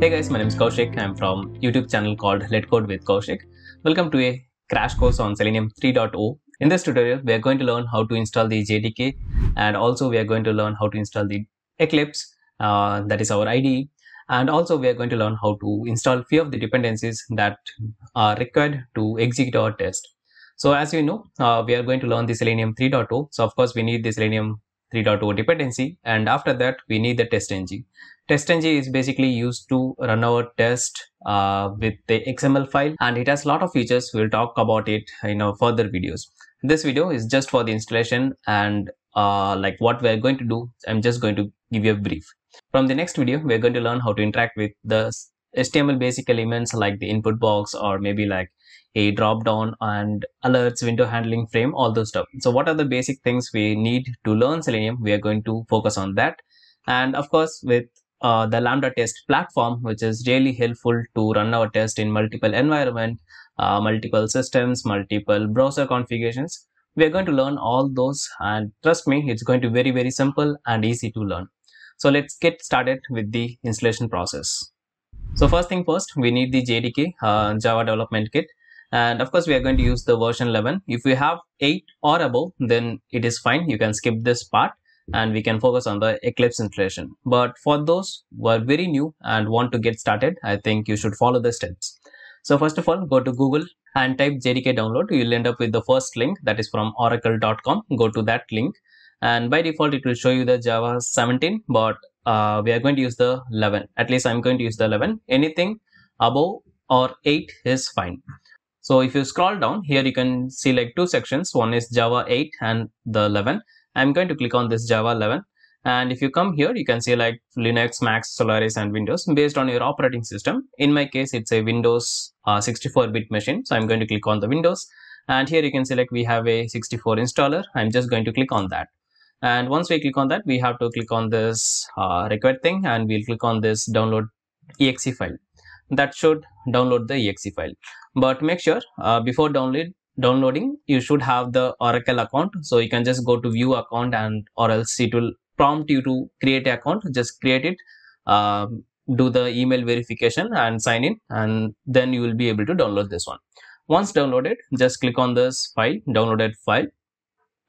Hey guys, my name is Kaushik. I'm from YouTube channel called Let Code with Kaushik. Welcome to a crash course on Selenium 3.0. In this tutorial, we are going to learn how to install the JDK, and also we are going to learn how to install the Eclipse, that is our IDE, and also we are going to learn how to install few of the dependencies that are required to execute our test. So as you know, we are going to learn the Selenium 3.0. So of course, we need the Selenium 3.0 dependency, and after that we need the TestNG. TestNG is basically used to run our test with the XML file, and it has a lot of features. We'll talk about it in our further videos. This video is just for the installation, and like what we're going to do, I'm just going to give you a brief. From the next video, we're going to learn how to interact with the HTML basic elements like the input box, or maybe like a drop down and alerts, window handling frame, all those stuff. So what are the basic things we need to learn Selenium? We are going to focus on that. And of course, with the LambdaTest platform, which is really helpful to run our test in multiple environment, multiple systems, multiple browser configurations. We are going to learn all those, and trust me, it's going to be very, very simple and easy to learn. So let's get started with the installation process. So first thing first, we need the JDK, Java Development Kit. And of course, we are going to use the version 11. If we have 8 or above, then it is fine. You can skip this part and we can focus on the Eclipse installation. But for those who are very new and want to get started, I think you should follow the steps. So first of all, go to Google and type JDK download. You'll end up with the first link that is from oracle.com. Go to that link, and by default, it will show you the Java 17, but we are going to use the 11. At least I'm going to use the 11. Anything above or 8 is fine. So if you scroll down here, you can see like two sections. One is Java 8 and the 11. I'm going to click on this Java 11. And if you come here, you can see like Linux, Mac, Solaris and Windows based on your operating system. In my case, it's a Windows 64-bit machine. So I'm going to click on the Windows. And here you can see like we have a 64 installer. I'm just going to click on that. And once we click on that, we have to click on this required thing, and we'll click on this download exe file. That should download the exe file. But make sure before downloading, you should have the Oracle account. So you can just go to view account, and or else it will prompt you to create an account. Just create it, do the email verification and sign in, and then you will be able to download this one. Once downloaded, just click on this file, downloaded file,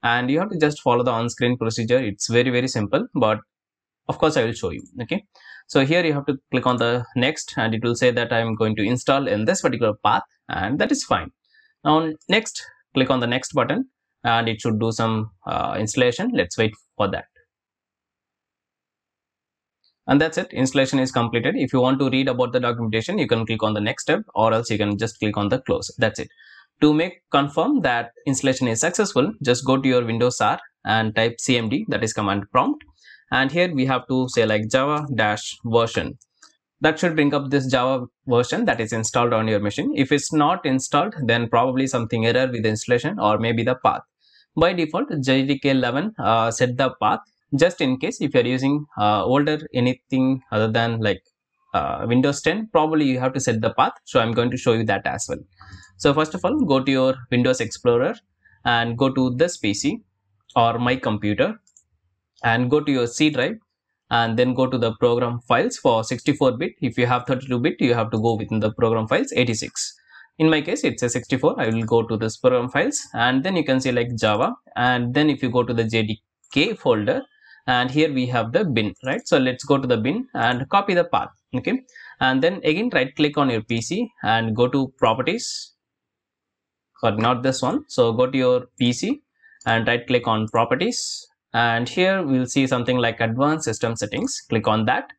and you have to just follow the on-screen procedure. It's very, very simple, but of course I will show you. Okay. So here you have to click on the next, and it will say that I'm going to install in this particular path, and that is fine. Now next, click on the next button, and it should do some installation. Let's wait for that. And that's it. Installation is completed. If you want to read about the documentation, you can click on the next step, or else you can just click on the close. That's it. To confirm that installation is successful, just go to your Windows R and type cmd, that is command prompt. And here we have to say like java-version. That should bring up this Java version that is installed on your machine. If it's not installed, then probably something error with the installation or maybe the path. By default, JDK 11 set the path. Just in case if you're using older anything other than like Windows 10, probably you have to set the path. So I'm going to show you that as well. So first of all, go to your Windows Explorer and go to this PC or my computer, and go to your C drive, and then go to the program files for 64-bit. If you have 32-bit, you have to go within the program files 86. In my case, it's a 64. I will go to this program files, and then you can see like Java, and then if you go to the JDK folder, and here we have the bin, right? So let's go to the bin and copy the path. Okay, and then again right click on your PC and go to properties, or not this one. So go to your PC and right click on properties, and here we'll see something like advanced system settings. Click on that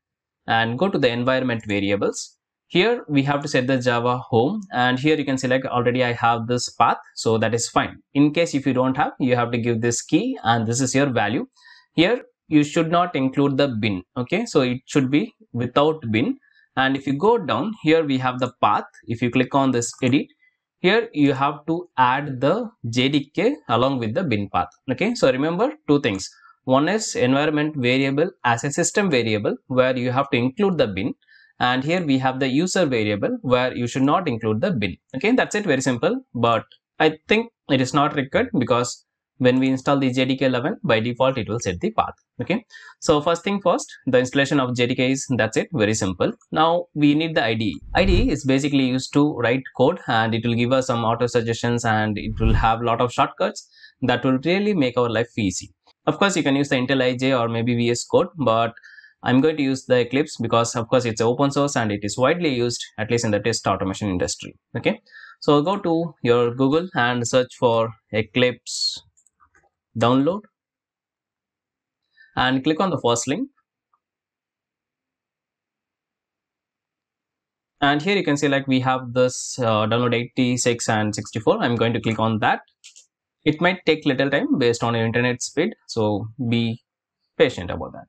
and go to the environment variables. Here we have to set the Java home, and here you can select already I have this path, so that is fine. In case if you don't have, you have to give this key, and this is your value. Here you should not include the bin. Okay, so it should be without bin. And if you go down here, we have the path. If you click on this edit, here you have to add the JDK along with the bin path. Okay, so remember two things. One is environment variable as a system variable where you have to include the bin, and here we have the user variable where you should not include the bin. Okay, that's it. Very simple, but I think it is not required because when we install the JDK 11, by default it will set the path. Okay, so first thing first, the installation of JDK is, that's it, very simple. Now we need the IDE. IDE is basically used to write code, and it will give us some auto suggestions, and it will have a lot of shortcuts that will really make our life easy. Of course, you can use the IntelliJ or maybe VS Code, but I'm going to use the Eclipse because of course it's open source and it is widely used, at least in the test automation industry. Okay, so go to your Google and search for Eclipse download and click on the first link. And here you can see like we have this download 86 and 64. I'm going to click on that. It might take little time based on your internet speed, so be patient about that.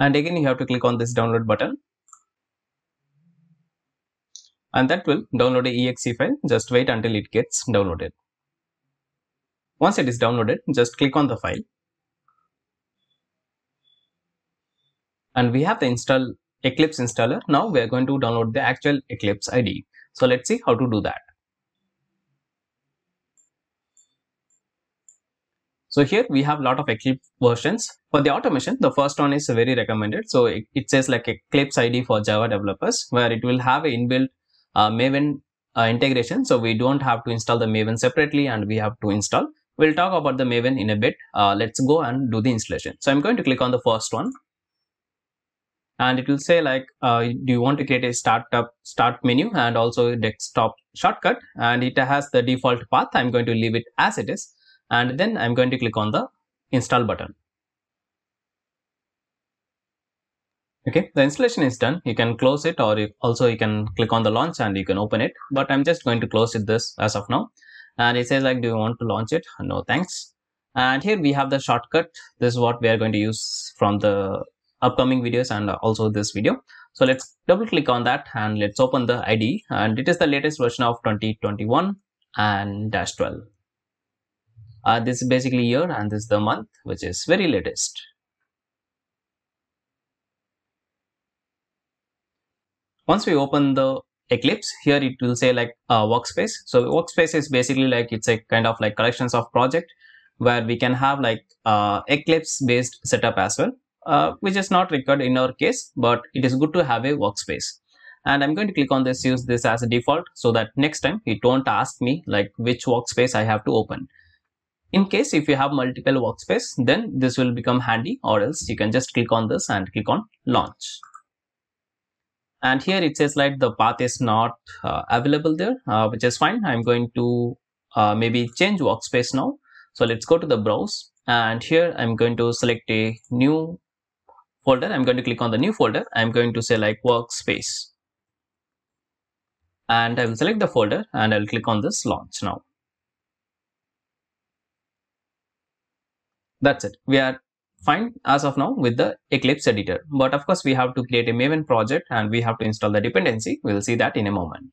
And again you have to click on this download button, and that will download a exe file. Just wait until it gets downloaded. Once it is downloaded, just click on the file, and we have the install Eclipse installer. Now we are going to download the actual Eclipse IDE. So let's see how to do that. So here we have a lot of Eclipse versions. For the automation, the first one is very recommended. So it says like Eclipse IDE for Java developers, where it will have an inbuilt Maven integration. So we don't have to install the Maven separately, and we have to install. We'll talk about the Maven in a bit. Let's go and do the installation. So I'm going to click on the first one, and it will say like, do you want to create a start menu and also a desktop shortcut? And it has the default path. I'm going to leave it as it is. And then I'm going to click on the install button. Okay, the installation is done. You can close it, or also you can click on the launch and you can open it. But I'm just going to close it this as of now. And it says like, do you want to launch it? No, thanks. And here we have the shortcut. This is what we are going to use from the upcoming videos and also this video. So let's double click on that and let's open the IDE. And it is the latest version of 2021 and -12. This is basically year, and this is the month, which is very latest. Once we open the Eclipse, here it will say like workspace. So workspace is basically like, it's a kind of like collections of project where we can have like Eclipse based setup as well, which is not required in our case, but it is good to have a workspace. And I'm going to click on this, use this as a default, so that next time it won't ask me like which workspace I have to open. In case if you have multiple workspace, then this will become handy, or else you can just click on this and click on launch. And here it says like the path is not available there, which is fine. I'm going to maybe change workspace now. So let's go to the browse, and here I'm going to select a new folder. I'm going to click on the new folder. I'm going to say like workspace, and I will select the folder and I'll click on this launch now. That's it. We are fine as of now with the Eclipse editor. But of course, we have to create a Maven project and we have to install the dependency. We'll see that in a moment.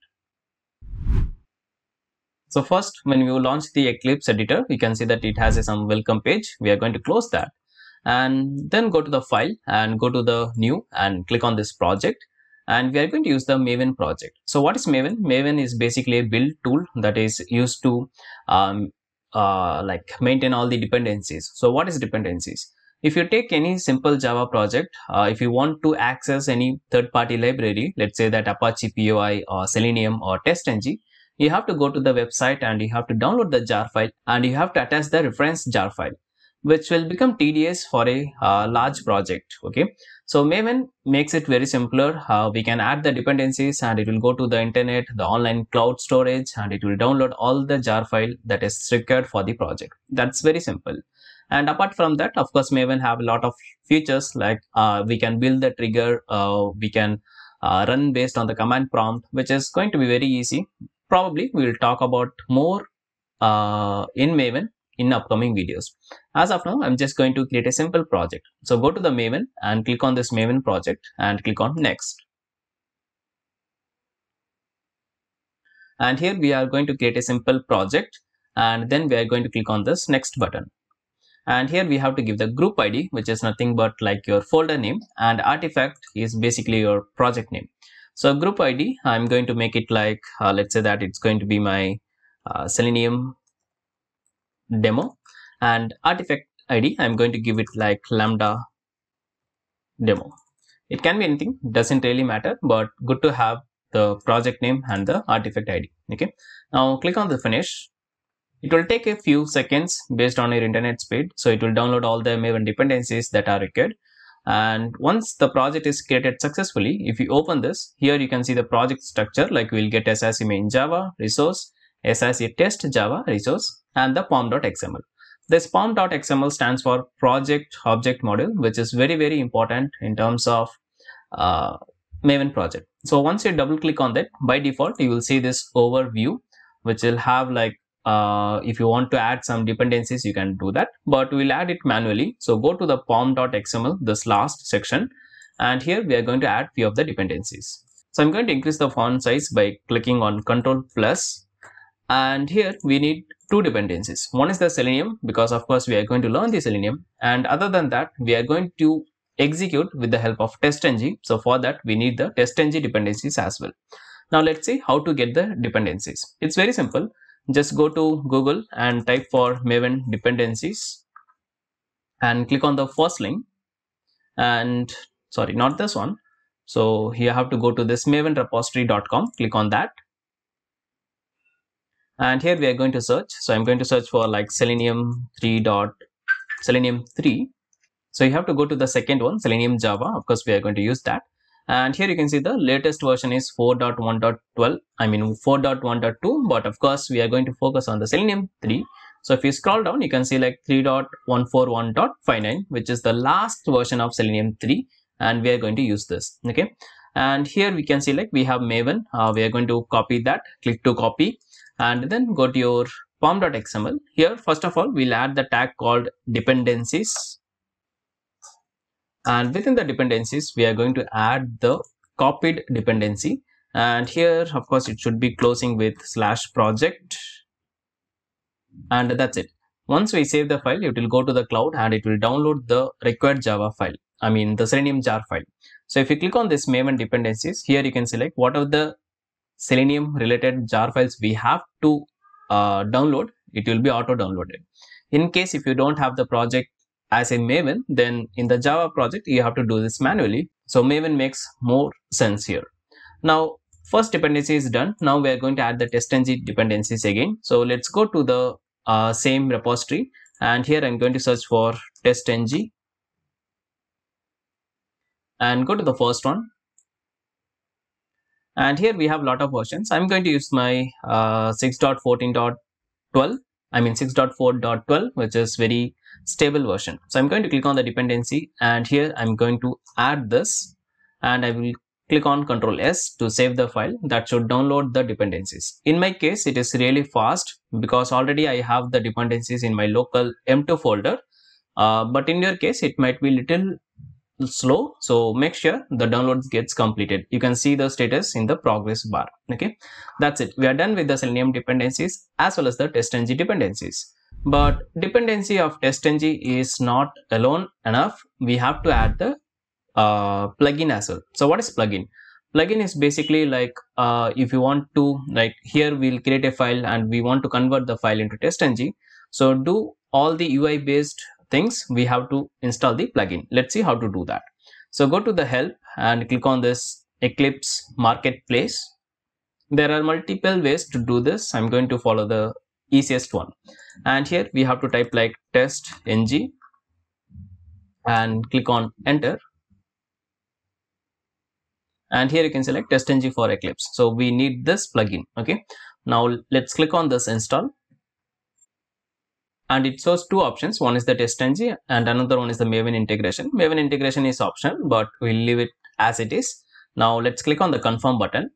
So first, when you launch the Eclipse editor, you can see that it has some welcome page. We are going to close that. And then go to the file and go to the new and click on this project. And we are going to use the Maven project. So what is Maven? Maven is basically a build tool that is used to like maintain all the dependencies. So what is dependencies? If you take any simple Java project, if you want to access any third-party library, let's say that Apache Poi or Selenium or TestNG, you have to go to the website and you have to download the jar file and you have to attach the reference jar file, which will become tedious for a large project. Okay, so Maven makes it very simpler. We can add the dependencies and it will go to the internet, the online cloud storage, and it will download all the jar file that is required for the project. That's very simple. And apart from that, of course, Maven have a lot of features like we can build the trigger, we can run based on the command prompt, which is going to be very easy. Probably we will talk about more in Maven in upcoming videos. As of now, I'm just going to create a simple project. So go to the Maven and click on this Maven project and click on next. And here we are going to create a simple project, and then we are going to click on this next button. And here we have to give the group ID, which is nothing but like your folder name, and artifact is basically your project name. So group ID, I'm going to make it like, let's say that it's going to be my Selenium demo, and artifact ID, I'm going to give it like lambda demo. It can be anything, doesn't really matter, but good to have the project name and the artifact ID. Okay, now click on the finish. It will take a few seconds based on your internet speed, so it will download all the Maven dependencies that are required. And once the project is created successfully, if you open this, here you can see the project structure, like we'll get SRC main Java resource, SRC test Java resource, and the pom.xml. This pom.xml stands for project object model, which is very, very important in terms of Maven project. So once you double click on that, by default you will see this overview, which will have like if you want to add some dependencies, you can do that, but we'll add it manually. So go to the pom.xml, this last section, and here we are going to add few of the dependencies. So I'm going to increase the font size by clicking on Ctrl+. And here we need two dependencies. One is the Selenium, because of course we are going to learn the Selenium, and other than that we are going to execute with the help of TestNG. So for that we need the TestNG dependencies as well. Now let's see how to get the dependencies. It's very simple. Just go to Google and type for Maven dependencies and click on the first link, and sorry, not this one. So here you have to go to this mavenrepository.com, click on that. And here we are going to search. So I'm going to search for like Selenium 3. So you have to go to the second one, Selenium Java. Of course, we are going to use that. And here you can see the latest version is 4.1.12. I mean 4.1.2, but of course we are going to focus on the Selenium 3. So if you scroll down, you can see like 3.141.59, which is the last version of Selenium 3, and we are going to use this. Okay. And here we can see like we have Maven. We are going to copy that. Click to copy. And then go to your pom.xml. Here, first of all, we'll add the tag called dependencies. And within the dependencies, we are going to add the copied dependency. And here, of course, it should be closing with /project. And that's it. Once we save the file, it will go to the cloud and it will download the required Java file. I mean, the Selenium jar file. So if you click on this Maven dependencies, here you can select what are the Selenium related jar files we have to download. It will be auto downloaded. In case if you don't have the project as a Maven, then in the Java project you have to do this manually. So Maven makes more sense here. Now first dependency is done. Now we are going to add the TestNG dependencies again. So let's go to the same repository, and here I'm going to search for TestNG and go to the first one. And here we have a lot of versions. I'm going to use my 6.14.12, I mean 6.4.12, which is very stable version. So I'm going to click on the dependency, and here I'm going to add this, and I will click on Ctrl+S to save the file. That should download the dependencies. In my case, it is really fast because already I have the dependencies in my local M2 folder. But in your case, it might be little slow, so make sure the download gets completed. You can see the status in the progress bar. Okay, that's it. We are done with the Selenium dependencies as well as the TestNG dependencies. But dependency of TestNG is not alone enough. We have to add the plugin as well. So what is plugin? Plugin is basically like if you want to, like here we'll create a file and we want to convert the file into TestNG. So do all the UI based things, we have to install the plugin. Let's see how to do that. So go to the help and click on this Eclipse marketplace. There are multiple ways to do this. I'm going to follow the easiest one. And here we have to type like TestNG and click on enter. And here you can select TestNG for Eclipse. So we need this plugin. Okay. Now let's click on this install. And it shows two options. One is the TestNG and another one is the Maven integration. Maven integration is optional, but we'll leave it as it is. Now let's click on the confirm button.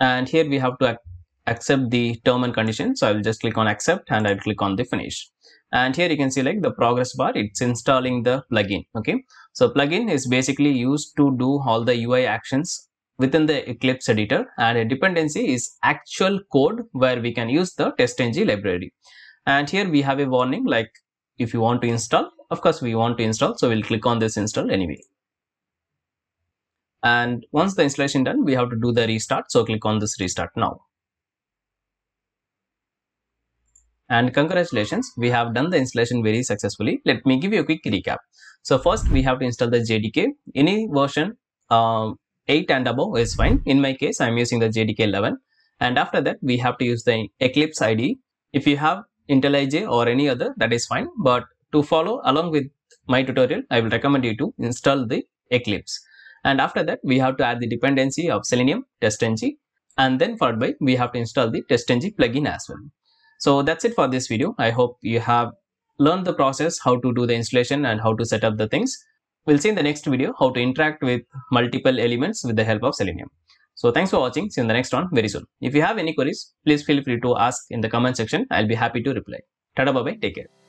And here we have to accept the term and condition. So I'll just click on accept and I'll click on the finish. And here you can see like the progress bar, it's installing the plugin. Okay. So plugin is basically used to do all the UI actions within the Eclipse editor, and a dependency is actual code where we can use the TestNG library. And here we have a warning, like if you want to install, of course we want to install, so we'll click on this install anyway. And once the installation done, we have to do the restart. So click on this restart now. And congratulations, we have done the installation very successfully. Let me give you a quick recap. So first we have to install the JDK. Any version 8 and above is fine. In my case, I am using the JDK 11. And after that, we have to use the Eclipse IDE. If you have IntelliJ or any other, that is fine. But to follow along with my tutorial, I will recommend you to install the Eclipse. And after that, we have to add the dependency of Selenium, TestNG. And then followed by, we have to install the TestNG plugin as well. So that's it for this video. I hope you have learned the process, how to do the installation and how to set up the things. We'll see in the next video how to interact with multiple elements with the help of Selenium. So thanks for watching. See you in the next one very soon. If you have any queries, please feel free to ask in the comment section. I'll be happy to reply. Tada, bye-bye. Take care.